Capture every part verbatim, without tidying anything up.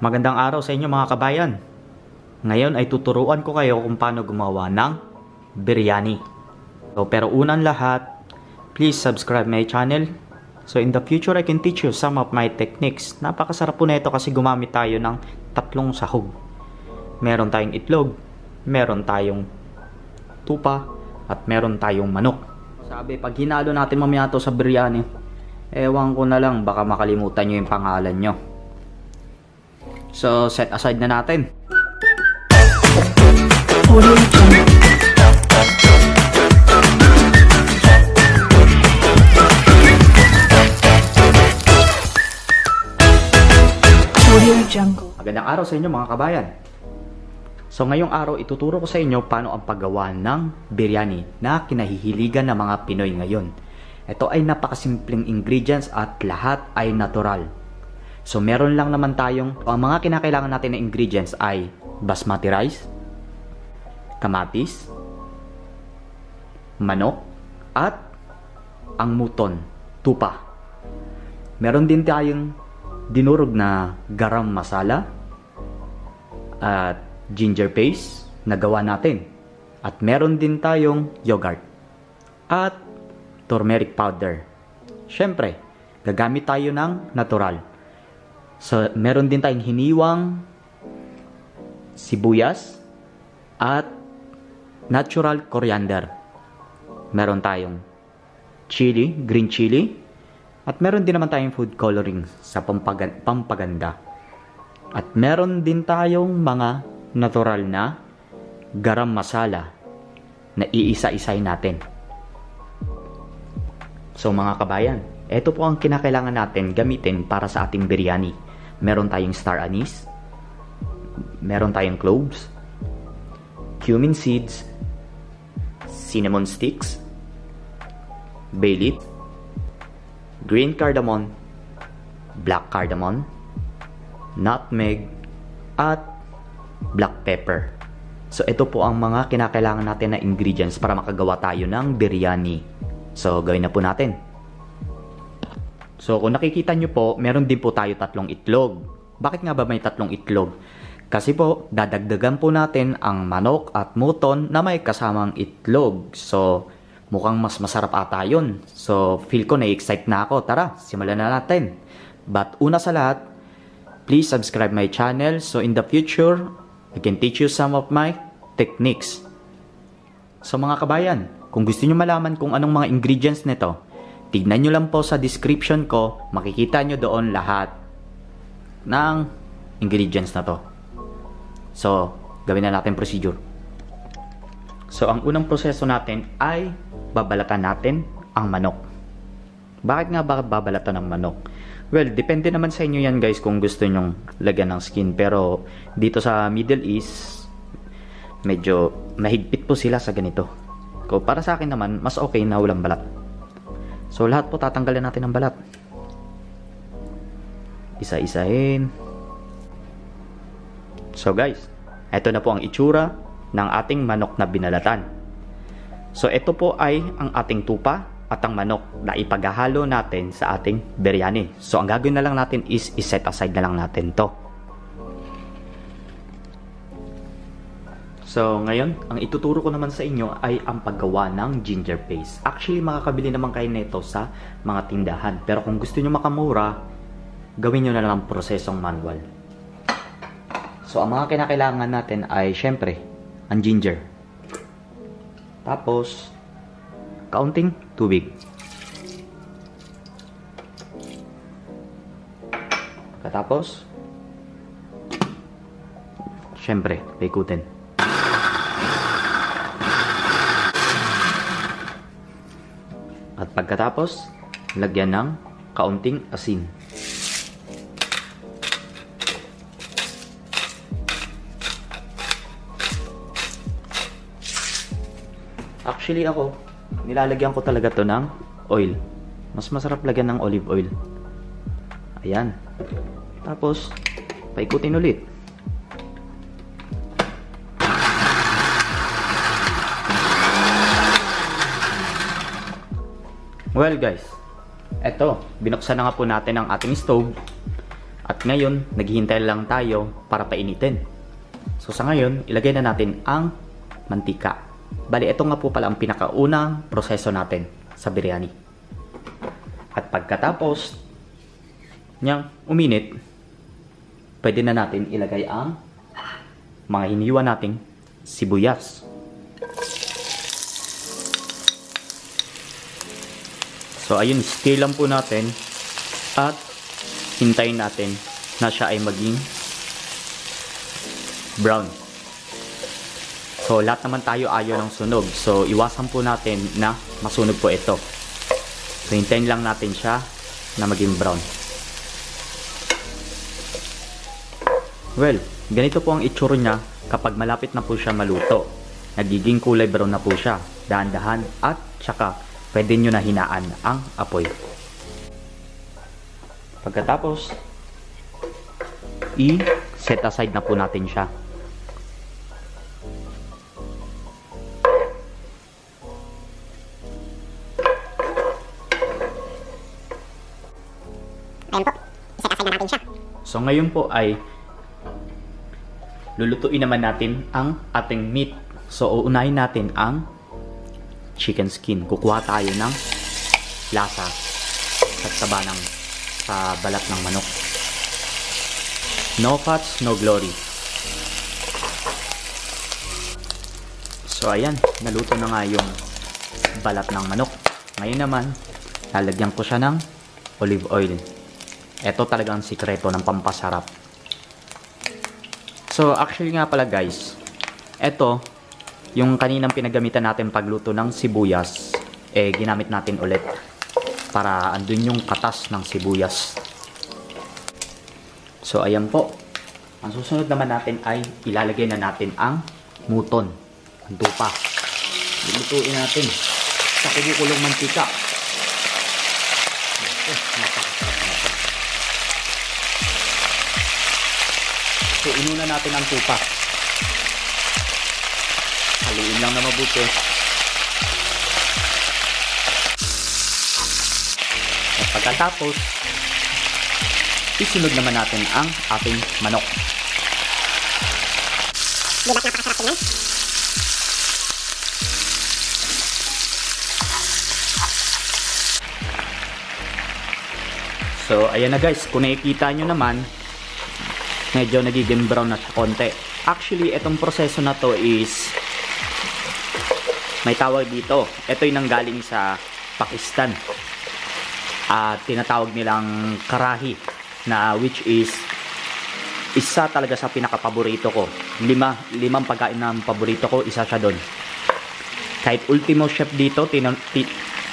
Magandang araw sa inyo mga kabayan. Ngayon ay tuturuan ko kayo kung paano gumawa ng biryani. So, pero unang lahat, please subscribe my channel. So in the future, I can teach you some of my techniques. Napakasarap po na ito kasi gumamit tayo ng tatlong sahog. Meron tayong itlog, meron tayong tupa, at meron tayong manok. Sabi, pag hinalo natin mamaya ito sa biryani, ewan ko na lang, baka makalimutan nyo yung pangalan nyo. So set aside na natin. Magandang araw sa inyo mga kabayan. So ngayong araw ituturo ko sa inyo paano ang paggawa ng biryani na kinahihiligan ng mga Pinoy ngayon. Ito ay napakasimpleng ingredients at lahat ay natural. So meron lang naman tayong ang mga kinakailangan natin na ingredients ay basmati rice, kamatis, manok, at ang muton, tupa. Meron din tayong dinurog na garam masala at ginger paste na gawa natin. At meron din tayong yogurt at turmeric powder. Siyempre, gagamit tayo ng natural. So, meron din tayong hiniwang sibuyas at natural coriander. Meron tayong chili, green chili. At meron din naman tayong food coloring sa pampaganda. At meron din tayong mga natural na garam masala na iisa-isay natin. So mga kabayan, ito po ang kinakailangan natin gamitin para sa ating biryani. Meron tayong star anise, meron tayong cloves, cumin seeds, cinnamon sticks, bay leaf, green cardamom, black cardamom, nutmeg, at black pepper. So ito po ang mga kinakailangan natin na ingredients para makagawa tayo ng biryani. So gawin na po natin. So kung nakikita nyo po, meron din po tayo tatlong itlog. Bakit nga ba may tatlong itlog? Kasi po dadagdagan po natin ang manok at muton na may kasamang itlog. So mukhang mas masarap ata yun. So, feel ko na-excite na ako. Tara, simulan na natin. But una sa lahat, please subscribe my channel so in the future, I can teach you some of my techniques. So mga kabayan, kung gusto nyo malaman kung anong mga ingredients nito, tignan nyo lang po sa description ko, makikita nyo doon lahat ng ingredients na to. So, gawin na natin procedure. So, ang unang proseso natin ay babalatan natin ang manok. Bakit nga ba babalatan ang manok? Well, depende naman sa inyo yan guys kung gusto nyong lagyan ng skin. Pero dito sa Middle East, medyo mahigpit po sila sa ganito. Kung para sa akin naman, mas okay na walang balat. So lahat po tatanggalin natin ang balat. Isa-isahin. So guys, eto na po ang itsura ng ating manok na binalatan. So, ito po ay ang ating tupa at ang manok na ipaghahalo natin sa ating biryani. So, ang gagawin na lang natin is iset aside na lang natin to. So, ngayon, ang ituturo ko naman sa inyo ay ang paggawa ng ginger paste. Actually, makakabili naman kayo nito sa mga tindahan. Pero kung gusto nyo makamura, gawin nyo na lang ang prosesong manual. So, ang mga kinakailangan natin ay, syempre, ang ginger. Tapos, kaunting tubig. Katapos, syempre, paikutin. At pagkatapos, lagyan ng kaunting asin. Actually ako, nilalagyan ko talaga to ng oil. Mas masarap lagyan ng olive oil. Ayan. Tapos, paikutin ulit. Well guys, eto, binuksan na nga po natin ang ating stove. At ngayon, naghihintay lang tayo para painitin. So sa ngayon, ilagay na natin ang mantika. Bali, ito nga po pala ang pinakaunang proseso natin sa biryani. At pagkatapos niyang uminit, pwede na natin ilagay ang mga hiniwa nating sibuyas. So ayun, stir lang po natin at hintayin natin na siya ay maging brown. So lahat naman tayo ayaw ng sunog. So iwasan po natin na masunog po ito. So hintayin lang natin siya na maging brown. Well, ganito po ang itsura niya kapag malapit na po siya maluto. Nagiging kulay brown na po siya. Dahan-dahan at tsaka pwede nyo na hinaan ang apoy. Pagkatapos, i-set aside na po natin siya. Ayun po, i-set aside na natin siya. So ngayon po ay lulutuin naman natin ang ating meat. So uunahin natin ang chicken skin. Kukuha tayo ng lasa at taba ng sa balat ng manok. No fats, no glory. So ayan, naluto na nga yung balat ng manok. Ngayon naman, lalagyan ko siya ng olive oil. Ito talaga ang sikreto ng pampasarap. So actually nga pala guys, ito yung kaninang pinagamitan natin pagluto ng sibuyas, eh ginamit natin ulit para andun yung katas ng sibuyas. So ayan po. Ang susunod naman natin ay ilalagay na natin ang muton, ang tupa. Lulutuin natin sa kumukulong mantika. Eh, napakasarap na ito. So inuna natin ang tupa. Haluin lang na mabuti. At pagkatapos, isunod naman natin ang ating manok. Di ba napakasarap yan? So, ayan na guys. Kung nakikita nyo naman, medyo nagiging brown na siya konti. Actually, itong proseso na to is may tawag dito. Ito yung nanggaling sa Pakistan. At tinatawag nilang Karahi, na which is isa talaga sa pinakapaborito ko. Lima, limang pagkain ng paborito ko, isa siya doon. Kahit ultimo chef dito, tinan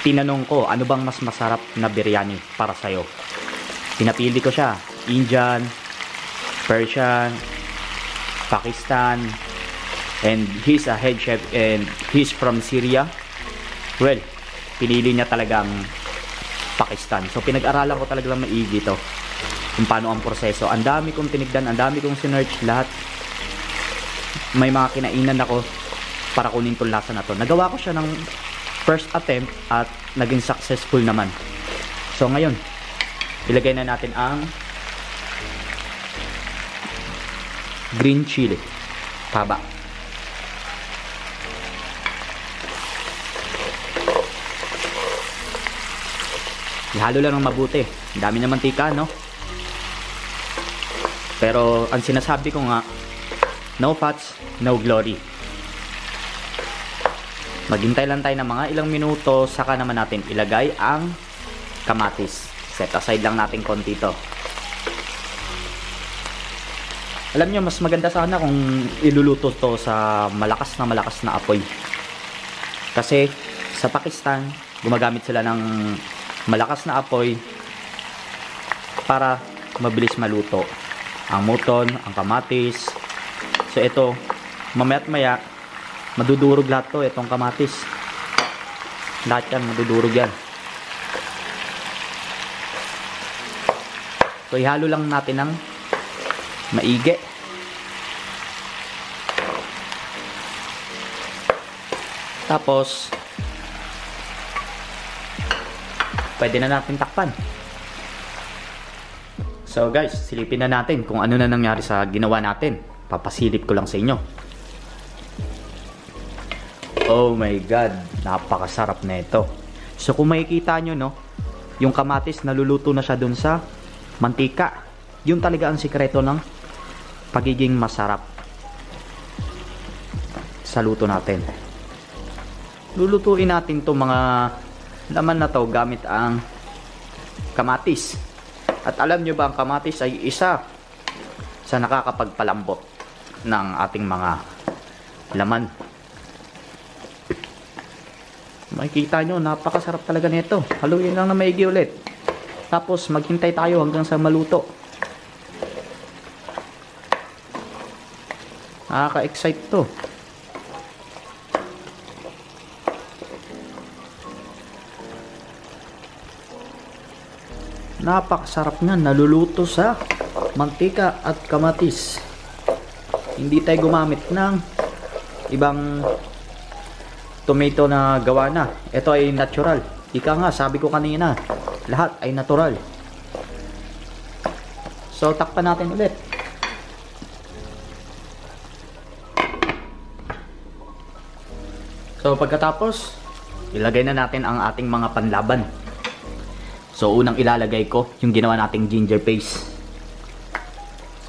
tinanong ko, ano bang mas masarap na biryani para sa'yo? Pinapili ko siya. Indian, Persian, Pakistan, and he's a head chef and he's from Syria. Well, pinili niya talagang Pakistan. So pinag-aralan ko talaga lang maigi to, kung paano ang proseso. Ang dami kong tinigdan, ang dami kong sinearch lahat. May mga kinainan ako para kunin tong lasa na to. Nagawa ko siya ng first attempt at naging successful naman. So ngayon, ilagay na natin ang green chili, taba. Ihalo lang ng mabuti. Ang dami ng mantika, no? Pero ang sinasabi ko nga, no fats, no glory. Maghintay lang tayo ng mga ilang minuto, saka naman natin ilagay ang kamatis. Set aside lang natin konti to. Alam nyo, mas maganda sana kung iluluto to sa malakas na malakas na apoy. Kasi sa Pakistan, gumagamit sila ng malakas na apoy para mabilis maluto ang muton, ang kamatis. So ito, mamaya't maya madudurog lahat to, itong kamatis. Lahat yan, madudurog yan. So ihalo lang natin ng maigi. Tapos pwede na natin takpan. So guys, silipin na natin kung ano na nangyari sa ginawa natin. Papasilip ko lang sa inyo. Oh my God, napakasarap na ito. So kung makikita nyo, no, yung kamatis naluluto na siya dun sa mantika. Yun talaga ang sikreto ng pagiging masarap sa luto natin. Lulutuin natin itong mga laman na to gamit ang kamatis. At alam nyo ba, ang kamatis ay isa sa nakakapagpalambot ng ating mga laman. Makikita nyo, napakasarap talaga nito. Haluin lang na maigi ulit. Tapos maghintay tayo hanggang sa maluto. Nakaka-excite to. Napakasarap nga, naluluto sa mantika at kamatis. Hindi tayo gumamit ng ibang tomato na gawa na. Ito ay natural. Ika nga, sabi ko kanina, lahat ay natural. So, takpan natin ulit. So, pagkatapos, ilagay na natin ang ating mga panlaban. So, unang ilalagay ko yung ginawa nating ginger paste.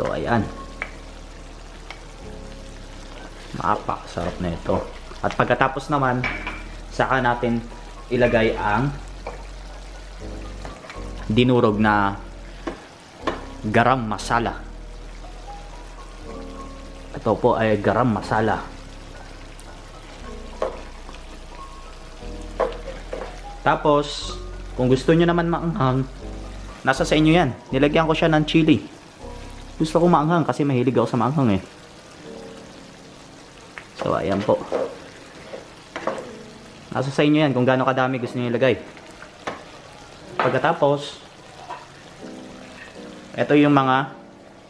So, ayan. Napakasarap na ito. At pagkatapos naman, saka natin ilagay ang dinurog na garam masala. Ito po ay garam masala. Tapos, kung gusto nyo naman maanghang, nasa sa inyo yan. Nilagyan ko siya ng chili. Gusto ko maanghang kasi mahilig ako sa maanghang eh. So, ayan po. Nasa sa inyo yan kung gaano kadami gusto nyo ilagay. Pagkatapos, ito yung mga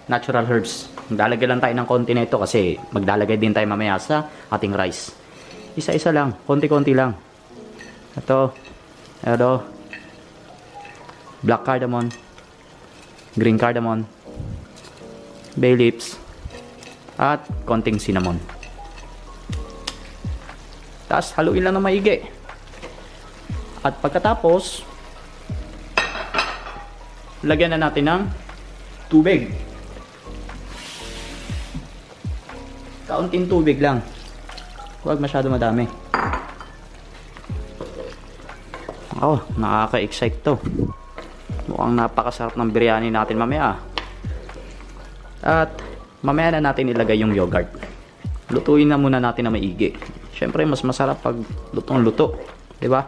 natural herbs. Maglalagay lang tayo ng konti na ito kasi maglalagay din tayo mamaya sa ating rice. Isa-isa lang. Konti-konti lang. Ito. Ito. Black cardamom, green cardamom, bay leaves, at konting cinnamon. Tapos haluin lang ng maigi. At pagkatapos, lagyan na natin ng tubig. Kaunting tubig lang. Huwag masyado madami. Oh, nakaka-excite to. Mukhang napakasarap ng biryani natin mamaya. At mamaya na natin ilagay yung yogurt. Lutuin na muna natin na maigi. Siyempre mas masarap pag lutong-luto, di ba?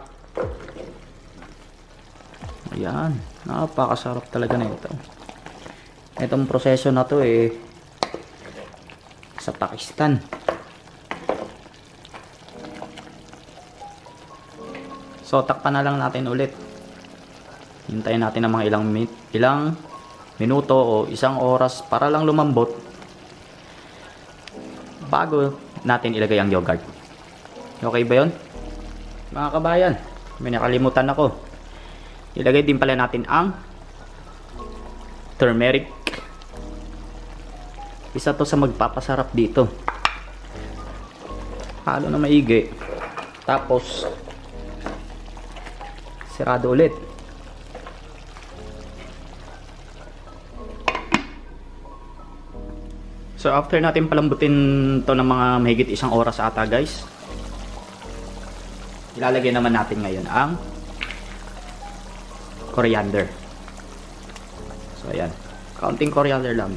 Ayan, napakasarap talaga na ito. Itong proseso na to eh sa Pakistan. So takpan na lang natin ulit. Hintayin natin ng mga ilang, ilang minuto o isang oras para lang lumambot bago natin ilagay ang yogurt. Okay ba yun? Mga kabayan, may nakalimutan ako. Ilagay din pala natin ang turmeric. Isa to sa magpapasarap dito. Halo na maigi. Tapos, sirado ulit. So after natin palambutin to ng mga mahigit isang oras ata guys, ilalagay naman natin ngayon ang coriander. So ayan, kaunting coriander lang.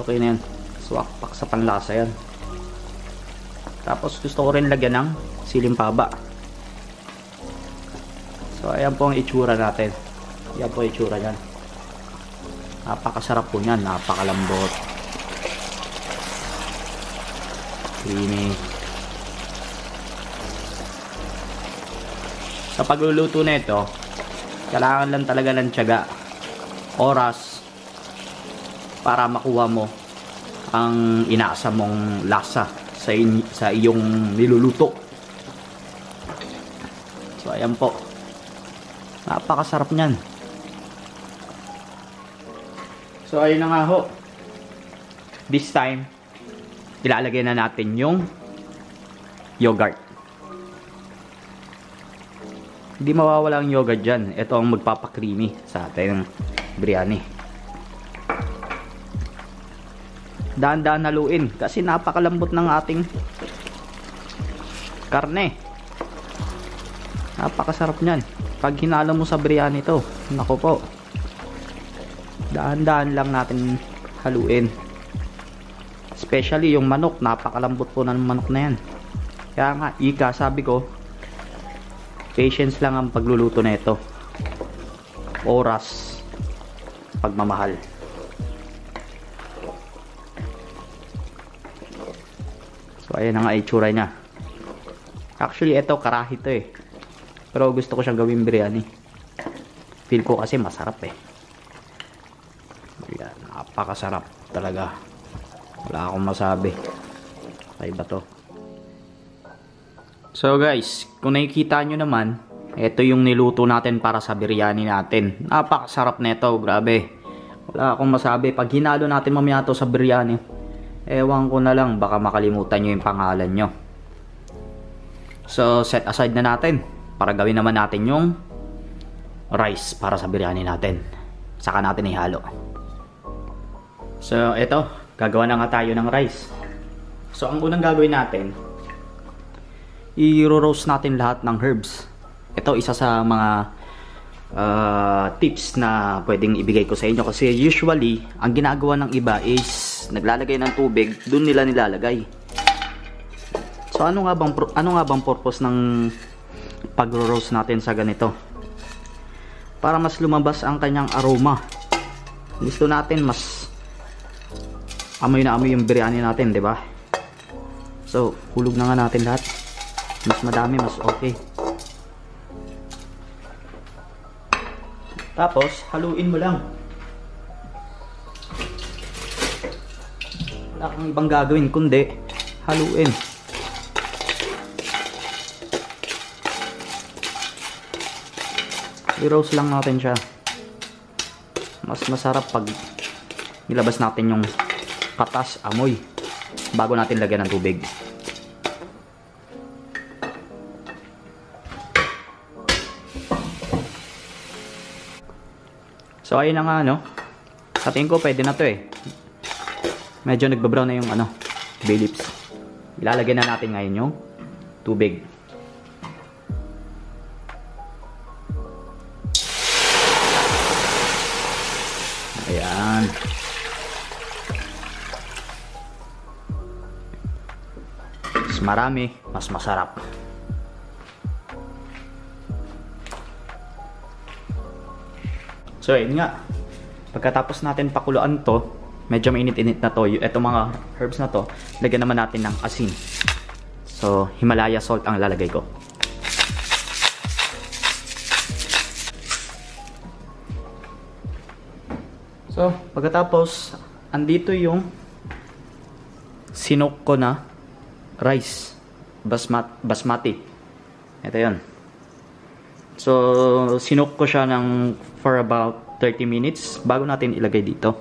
Okay na yan. Swakpak sa panlasa yan. Tapos gusto ko rin lagyan ng silimpaba. So ayan po ang itsura natin. Ayan po ang itsura yan. Napakasarap po yan, napakalambot. Ini. Sa pagluluto na ito, kailangan lang talaga ng tiyaga, oras, para makuha mo ang inaasa mong lasa sa, sa iyong niluluto. So ayan po, napakasarap niyan. So ayun na nga ho. This time, ilalagay na natin yung yogurt. Hindi mawawala ang yogurt dyan. Ito ang magpapakreamy sa atin ng biryani. Dahan-dahan haluin kasi napakalambot ng ating karne. Napakasarap nyan. Pag hinala mo sa biryani to, naku po. Dahan-dahan lang natin haluin. Especially yung manok, napakalambot po ng manok na yan. Kaya nga, ika, sabi ko, patience lang ang pagluluto na ito. Oras, pagmamahal. So, ayan na nga itsura niya. Actually, ito, karahi to eh. Pero gusto ko siyang gawin biryani. Feel ko kasi masarap eh. Ayan, napakasarap talaga. Wala akong masabi. Ay ba to? So guys, kung nakikita nyo naman, ito yung niluto natin para sa biryani natin. Napakasarap na ito, grabe. Wala akong masabi. Pag hinalo natin mamaya to sa biryani, ewan ko na lang, baka makalimutan nyo yung pangalan nyo. So set aside na natin para gawin naman natin yung rice para sa biryani natin. Saka natin ihalo. So ito, gagawa na nga tayo ng rice. So, ang unang gagawin natin, i-roast natin lahat ng herbs. Ito, isa sa mga uh, tips na pwedeng ibigay ko sa inyo. Kasi usually, ang ginagawa ng iba is, naglalagay ng tubig, dun nila nilalagay. So, ano nga bang, ano nga bang purpose ng pag-roast natin sa ganito? Para mas lumabas ang kanyang aroma. Gusto natin mas amoy na amoy yung biryani natin, di ba? So, hulog na nga natin lahat. Mas madami, mas okay. Tapos, haluin mo lang. Wala kang ibang gagawin, kundi haluin. I-roast lang natin siya. Mas masarap pag nilabas natin yung patas amoy bago natin lagyan ng tubig. So ayun na nga, no? Sa tingin ko pwede na to eh. Medyo nagbabrown na yung ano, bay leaves. Ilalagyan na natin ngayon yung tubig. Ayan. Marami, mas masarap. So yun nga, pagkatapos natin pakuluan to, medyo mainit-init na to, eto mga herbs na to, lagyan naman natin ng asin. So Himalaya salt ang lalagay ko. So pagkatapos, andito yung sinok ko na rice, basmat, basmati. Ito yun. So, sinok ko siya ng for about thirty minutes bago natin ilagay dito.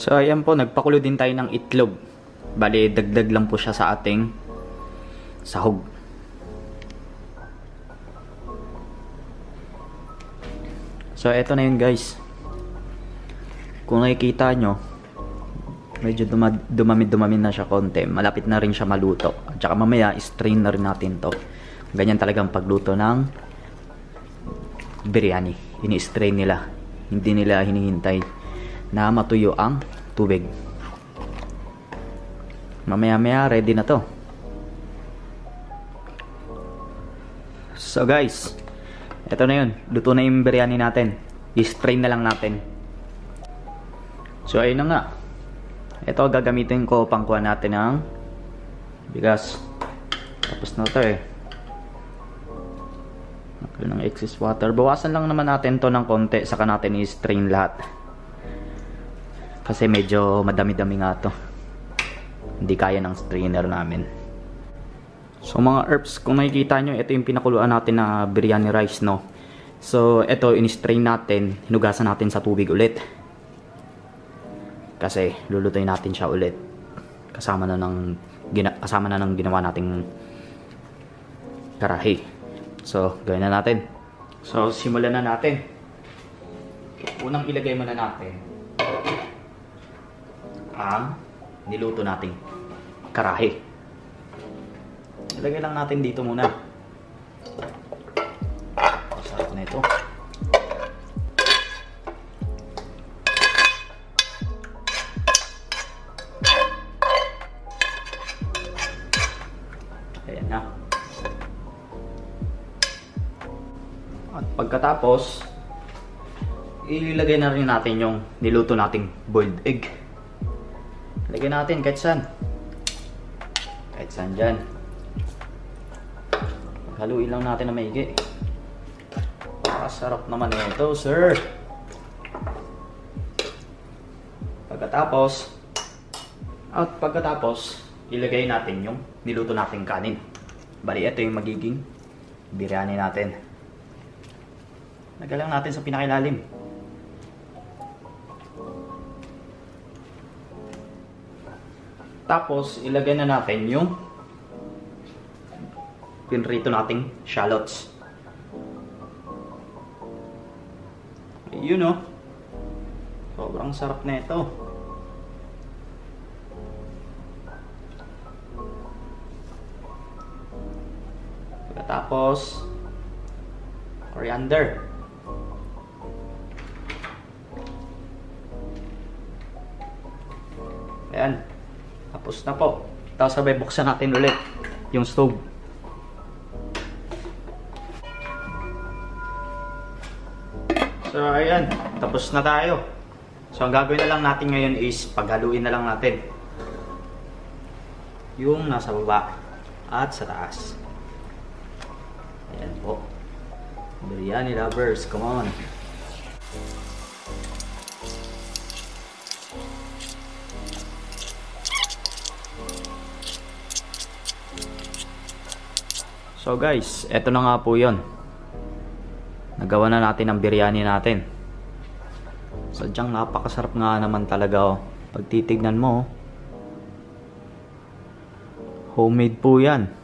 So, ayan po. Nagpakulo din tayo ng itlog. Bali, dagdag lang po siya sa ating sahog. So, eto na yun guys. Kung nakikita nyo, medyo dumami-dumami na siya konti. Malapit na rin siya maluto. At saka mamaya, strain na rin natin to. Ganyan talagang pagluto ng biryani. Ini-strain nila. Hindi nila hinihintay na matuyo ang tubig. Mamaya-maya, ready na to. So guys, ito na yun. Luto na yung biryani natin. I-strain na lang natin. So, ayun na nga. Ito, gagamitin ko pangkuha natin ng bigas. Tapos na ito eh. Ng excess water. Bawasan lang naman natin to ng konti. Saka natin i-strain lahat. Kasi medyo madami-dami nga to. Hindi kaya ng strainer namin. So mga herbs, kung makikita nyo, ito yung pinakuluan natin na biryani rice, no? So ito, in-strain natin, hinugasan natin sa tubig ulit. Kasi lulutuin natin siya ulit. Kasama na ng, gina, kasama na ng ginawa nating karahi. So gawin na natin. So simulan na natin. Unang ilagay muna natin ang niluto nating karahi. Ilagay lang natin dito muna. Sarap na ito. Ayan na. At pagkatapos, ilagay na rin natin yung niluto nating boiled egg. Ilagay natin kahit saan. Kahit saan dyan. Haluin lang natin na maigi. Masarap naman ito, sir. Pagkatapos, at pagkatapos, ilagay natin yung niluto nating kanin. Bali, ito yung magiging biryani natin. Lagay lang natin sa pinakilalim. Tapos, ilagay na natin yung pinrito nating shallots. Yun o. Sobrang sarap na ito. Pagkatapos, coriander. Ayan. Tapos na po. Tapos sabay buksan natin ulit yung stove. So ayan, tapos na tayo. So ang gagawin na lang natin ngayon is paghaluin na lang natin yung nasa baba at sa taas. Ayan po. Biryani lovers, come on! So guys, eto na nga po yun. Nagawa na natin ang biryani natin. Sadyang napakasarap nga naman talaga, oh. Pag titignan mo, homemade po yan.